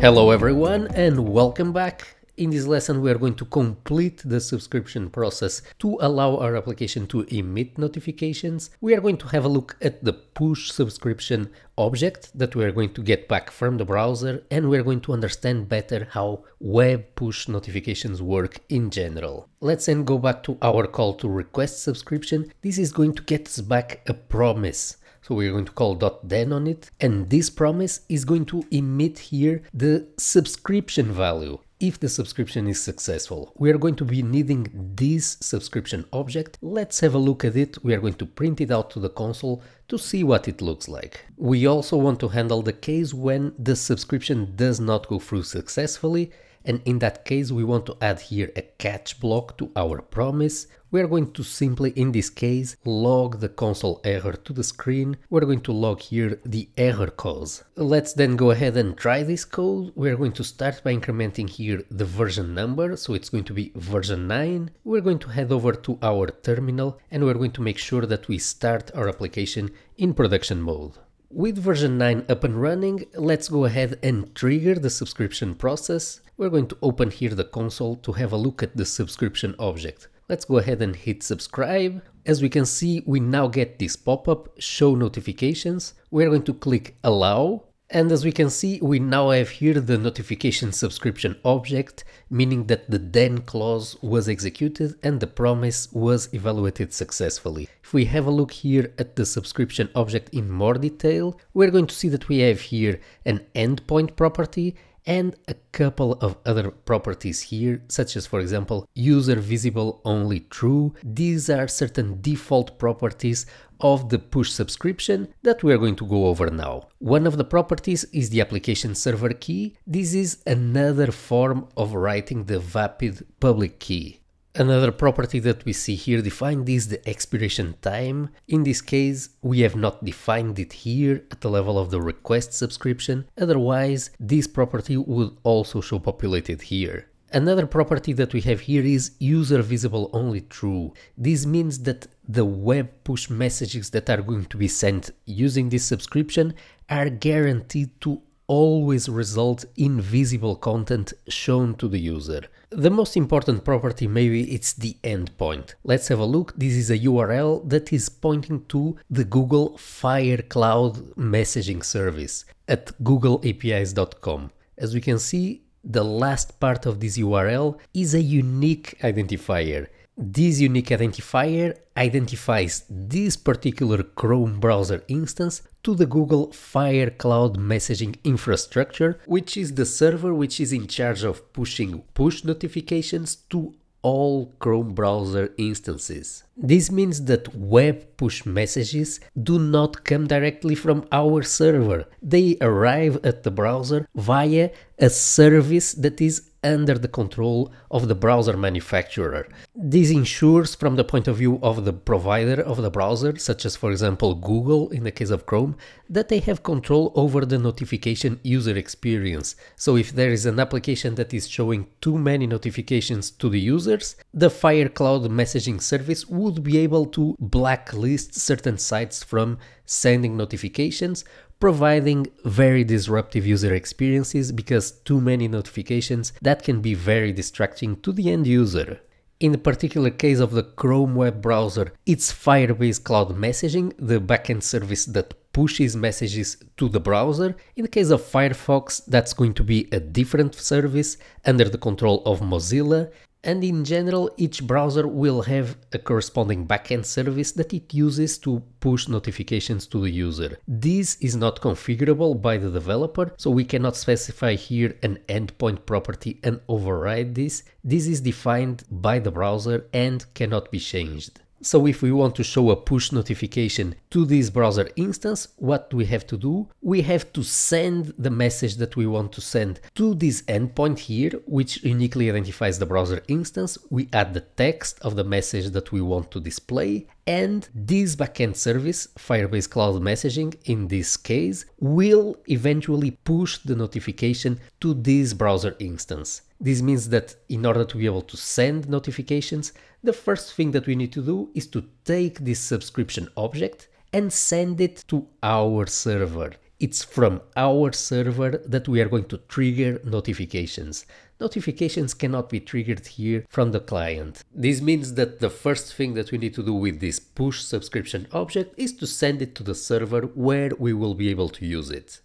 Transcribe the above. Hello everyone and welcome back. In this lesson we are going to complete the subscription process to allow our application to emit notifications. We are going to have a look at the push subscription object that we are going to get back from the browser, and we are going to understand better how web push notifications work in general. Let's then go back to our call to request subscription. This is going to get us back a promise. So we're going to call .den on it, and this promise is going to emit here the subscription value. If the subscription is successful, we are going to be needing this subscription object. Let's have a look at it. We are going to print it out to the console to see what it looks like. We also want to handle the case when the subscription does not go through successfully, and in that case we want to add here a catch block to our promise. We are going to simply, in this case, log the console error to the screen. We're going to log here the error cause. Let's then go ahead and try this code. We're going to start by incrementing here the version number, so it's going to be version 9. We're going to head over to our terminal and we're going to make sure that we start our application in production mode. With version 9 up and running, let's go ahead and trigger the subscription process. We're going to open here the console to have a look at the subscription object. Let's go ahead and hit subscribe. As we can see, we now get this pop-up, show notifications. We're going to click allow. And as we can see, we now have here the notification subscription object, meaning that the then clause was executed and the promise was evaluated successfully. If we have a look here at the subscription object in more detail, we're going to see that we have here an endpoint property and a couple of other properties here, such as, for example, user visible only true. These are certain default properties of the push subscription that we are going to go over now. One of the properties is the application server key. This is another form of writing the VAPID public key. Another property that we see here defined is the expiration time. In this case, we have not defined it here at the level of the request subscription. Otherwise, this property would also show populated here. Another property that we have here is user visible only true. This means that the web push messages that are going to be sent using this subscription are guaranteed to always result in visible content shown to the user. The most important property, maybe it's the endpoint. Let's have a look. This is a URL that is pointing to the Google Firebase Cloud Messaging service at googleapis.com. As we can see, the last part of this URL is a unique identifier. This unique identifier identifies this particular Chrome browser instance to the Google Firebase Cloud Messaging infrastructure, which is the server which is in charge of pushing push notifications to all Chrome browser instances. This means that web push messages do not come directly from our server. They arrive at the browser via a service that is under the control of the browser manufacturer. This ensures, from the point of view of the provider of the browser, such as for example Google in the case of Chrome, that they have control over the notification user experience. So if there is an application that is showing too many notifications to the users, the Firebase Cloud Messaging service would be able to blacklist certain sites from sending notifications, providing very disruptive user experiences, because too many notifications, that can be very distracting to the end user. In the particular case of the Chrome web browser, it's Firebase Cloud Messaging, the backend service that pushes messages to the browser. In the case of Firefox, that's going to be a different service under the control of Mozilla. And in general, each browser will have a corresponding backend service that it uses to push notifications to the user. This is not configurable by the developer, so we cannot specify here an endpoint property and override this. This is defined by the browser and cannot be changed. So if we want to show a push notification to this browser instance, what do we have to do? We have to send the message that we want to send to this endpoint here, which uniquely identifies the browser instance. We add the text of the message that we want to display, and this backend service, Firebase Cloud Messaging in this case, will eventually push the notification to this browser instance. This means that in order to be able to send notifications, the first thing that we need to do is to take this subscription object and send it to our server. It's from our server that we are going to trigger notifications. Notifications cannot be triggered here from the client. This means that the first thing that we need to do with this push subscription object is to send it to the server where we will be able to use it.